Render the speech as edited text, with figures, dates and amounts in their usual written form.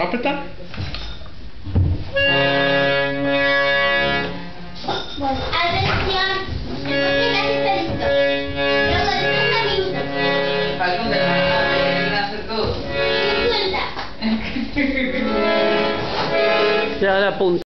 Apretá. Bueno, atención. Casi está listo. Falta hacer todo. Suelta. Ya la punta.